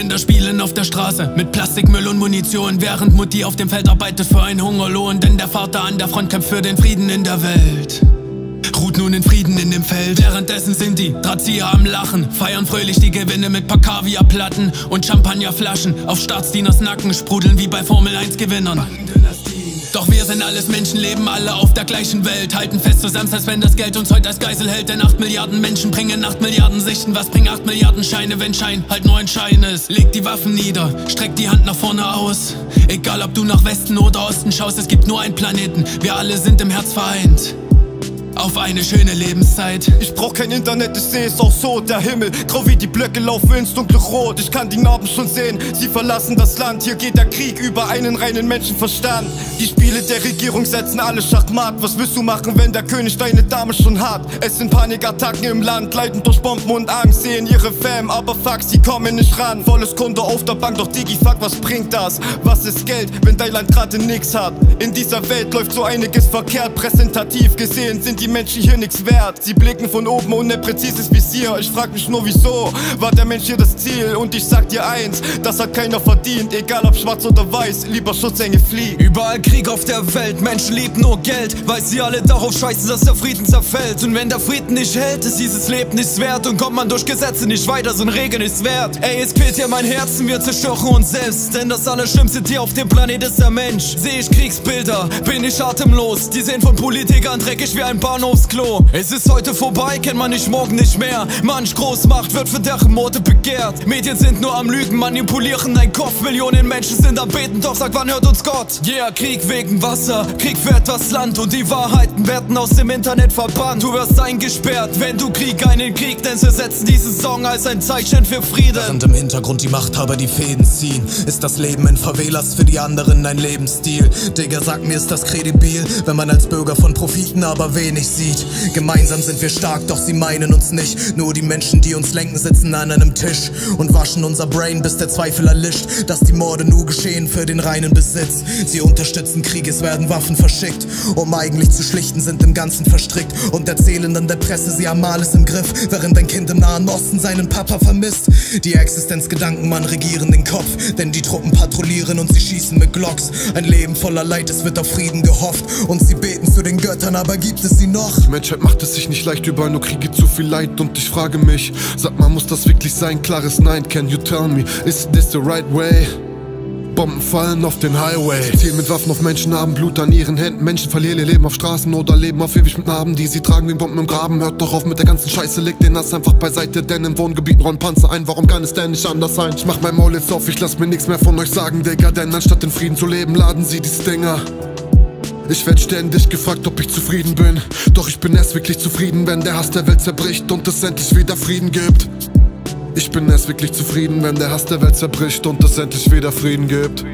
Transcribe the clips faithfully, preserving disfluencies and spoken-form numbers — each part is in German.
Kinder spielen auf der Straße mit Plastikmüll und Munition, während Mutti auf dem Feld arbeitet für einen Hungerlohn. Denn der Vater an der Front kämpft für den Frieden in der Welt, ruht nun in Frieden in dem Feld. Währenddessen sind die Drahtzieher am Lachen, feiern fröhlich die Gewinne mit paar Kaviarplatten und Champagnerflaschen. Auf Staatsdieners Nacken sprudeln wie bei Formel eins Gewinnern. Doch wir sind alles Menschen, leben alle auf der gleichen Welt, halten fest zusammen, selbst wenn das Geld uns heute als Geisel hält. Denn acht Milliarden Menschen bringen acht Milliarden Sichten. Was bringen acht Milliarden Scheine, wenn Schein halt nur ein Schein ist? Leg die Waffen nieder, streck die Hand nach vorne aus. Egal ob du nach Westen oder Osten schaust, es gibt nur einen Planeten. Wir alle sind im Herz vereint auf eine schöne Lebenszeit. Ich brauch kein Internet, ich seh's auch so, der Himmel. Grau wie die Blöcke laufen ins dunkle Rot. Ich kann die Narben schon sehen, sie verlassen das Land. Hier geht der Krieg über einen reinen Menschenverstand. Die Spiele der Regierung setzen alle Schachmatt. Was willst du machen, wenn der König deine Dame schon hat? Es sind Panikattacken im Land, leiden durch Bomben und Angst. Sehen ihre Fam, aber fuck, sie kommen nicht ran. Volles Konto auf der Bank, doch Digi, fuck, was bringt das? Was ist Geld, wenn dein Land gerade nix hat? In dieser Welt läuft so einiges verkehrt. Präsentativ gesehen sind die Menschen hier nix wert. Sie blicken von oben ohne präzises Visier. Ich frag mich nur, wieso war der Mensch hier das Ziel? Und ich sag dir eins, das hat keiner verdient. Egal ob schwarz oder weiß, lieber Schutzengel flieh. Überall Krieg auf der Welt, Menschen lieben nur Geld, weil sie alle darauf scheißen, dass der Frieden zerfällt. Und wenn der Frieden nicht hält, ist dieses Leben nichts wert. Und kommt man durch Gesetze nicht weiter, sind Regeln nichts wert. Ey, es quält hier mein Herzen, wir zerstören uns selbst. Denn das Allerschlimmste hier auf dem Planet ist der Mensch. Seh ich Kriegsbilder, bin ich atemlos. Die sehen von Politikern dreckig wie ein Bahnhof. Klo. Es ist heute vorbei, kennt man nicht morgen nicht mehr. Manch Großmacht wird für deren Morde begehrt. Medien sind nur am Lügen, manipulieren dein Kopf. Millionen Menschen sind am Beten, doch sag, wann hört uns Gott? Yeah, Krieg wegen Wasser, Krieg für etwas Land. Und die Wahrheiten werden aus dem Internet verbannt. Du wirst eingesperrt, wenn du Krieg einen Krieg nennst. Wir setzen diesen Song als ein Zeichen für Frieden. Während im Hintergrund die Machthaber die Fäden ziehen, ist das Leben in Favelas für die anderen ein Lebensstil. Digga, sag mir, ist das kredibil, wenn man als Bürger von Profiten aber wenig sieht. Gemeinsam sind wir stark, doch sie meinen uns nicht. Nur die Menschen, die uns lenken, sitzen an einem Tisch und waschen unser Brain, bis der Zweifel erlischt, dass die Morde nur geschehen für den reinen Besitz. Sie unterstützen Krieg, es werden Waffen verschickt, um eigentlich zu schlichten, sind im Ganzen verstrickt und erzählen dann der Presse, sie haben alles im Griff, während ein Kind im Nahen Osten seinen Papa vermisst. Die Existenzgedanken, man, regieren den Kopf, denn die Truppen patrouillieren und sie schießen mit Glocks. Ein Leben voller Leid, es wird auf Frieden gehofft und sie beten zu den Göttern, aber gibt es sie noch? Die Menschheit macht es sich nicht leicht, überall nur Kriege, zu viel Leid. Und ich frage mich, sag mal, muss das wirklich sein? Klares Nein, can you tell me, is this the right way? Bomben fallen auf den Highway. Sie zielen mit Waffen auf Menschen, haben Blut an ihren Händen. Menschen verlieren ihr Leben auf Straßen oder leben auf ewig mit Narben, die sie tragen wie Bomben im Graben. Hört doch auf mit der ganzen Scheiße, legt den Hass einfach beiseite, denn in Wohngebieten rollen Panzer ein. Warum kann es denn nicht anders sein? Ich mach mein Maul jetzt auf, ich lass mir nichts mehr von euch sagen, Digga. Denn anstatt in Frieden zu leben, laden sie die Stinger. Ich werd ständig gefragt, ob ich zufrieden bin. Doch ich bin erst wirklich zufrieden, wenn der Hass der Welt zerbricht und es endlich wieder Frieden gibt. Ich bin erst wirklich zufrieden, wenn der Hass der Welt zerbricht und es endlich wieder Frieden gibt.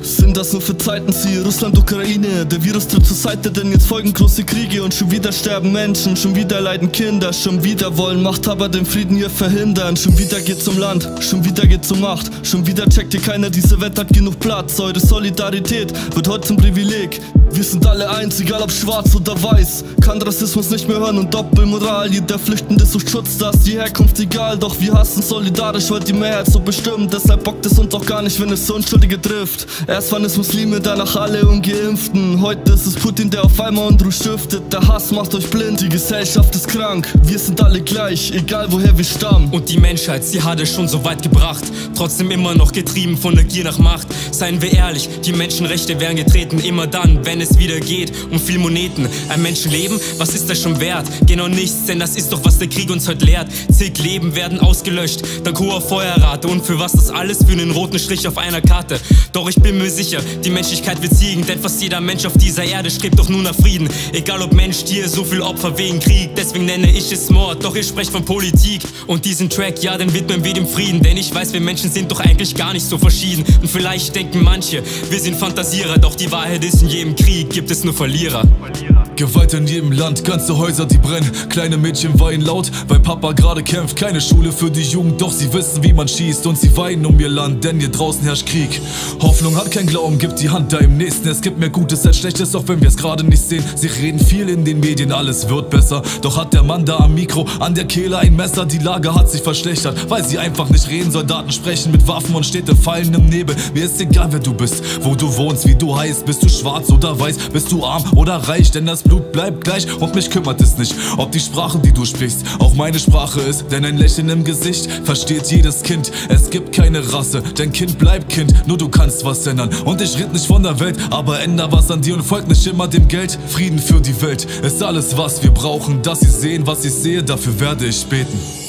Sind das nur für Zeiten, siehe Russland, Ukraine. Der Virus tritt zur Seite, denn jetzt folgen große Kriege. Und schon wieder sterben Menschen, schon wieder leiden Kinder. Schon wieder wollen Machthaber den Frieden hier verhindern. Schon wieder geht's um Land, schon wieder geht's um Macht. Schon wieder checkt hier keiner, diese Welt hat genug Platz. Eure Solidarität wird heute zum Privileg. Wir sind alle eins, egal ob schwarz oder weiß. Kann Rassismus nicht mehr hören und Doppelmoral. Jeder Flüchtende sucht Schutz, da ist die Herkunft egal. Doch wir hassen solidarisch, weil die Mehrheit so bestimmt. Deshalb bockt es uns auch gar nicht, wenn es so Unschuldige trifft. Erst waren es Muslime, danach alle Ungeimpften. Heute ist es Putin, der auf einmal Unruhe stiftet. Der Hass macht euch blind, die Gesellschaft ist krank. Wir sind alle gleich, egal woher wir stammen. Und die Menschheit, sie hat es schon so weit gebracht. Trotzdem immer noch getrieben von der Gier nach Macht. Seien wir ehrlich, die Menschenrechte werden getreten. Immer dann, wenn es es wieder geht um viel Moneten. Ein Menschenleben, was ist das schon wert? Genau nichts, denn das ist doch, was der Krieg uns heute lehrt. Zig Leben werden ausgelöscht, dank hoher Feuerrate. Und für was das alles? Für einen roten Strich auf einer Karte. Doch ich bin mir sicher, die Menschlichkeit wird siegen, denn fast jeder Mensch auf dieser Erde strebt doch nur nach Frieden. Egal ob Mensch, Tier, so viel Opfer wegen Krieg. Deswegen nenne ich es Mord, doch ihr sprecht von Politik. Und diesen Track, ja, den widmen wir dem Frieden, denn ich weiß, wir Menschen sind doch eigentlich gar nicht so verschieden. Und vielleicht denken manche, wir sind Fantasierer, doch die Wahrheit ist in jedem Krieg. Krieg gibt es nur Verlierer. Verlierer. Gewalt in jedem Land, ganze Häuser, die brennen. Kleine Mädchen weinen laut, weil Papa gerade kämpft. Keine Schule für die Jugend, doch sie wissen, wie man schießt. Und sie weinen um ihr Land, denn hier draußen herrscht Krieg. Hoffnung hat kein Glauben, gibt die Hand deinem Nächsten. Es gibt mehr Gutes als Schlechtes, auch wenn wir es gerade nicht sehen. Sie reden viel in den Medien, alles wird besser. Doch hat der Mann da am Mikro, an der Kehle ein Messer. Die Lage hat sich verschlechtert, weil sie einfach nicht reden. Soldaten sprechen mit Waffen und Städte fallen im Nebel. Mir ist egal, wer du bist, wo du wohnst, wie du heißt. Bist du schwarz oder weiß, bist du arm oder reich, denn das Blut bleibt gleich und mich kümmert es nicht, ob die Sprache, die du sprichst, auch meine Sprache ist. Denn ein Lächeln im Gesicht versteht jedes Kind. Es gibt keine Rasse, denn Kind bleibt Kind. Nur du kannst was ändern und ich red nicht von der Welt, aber änder was an dir und folg nicht immer dem Geld. Frieden für die Welt ist alles, was wir brauchen, dass sie sehen, was ich sehe, dafür werde ich beten.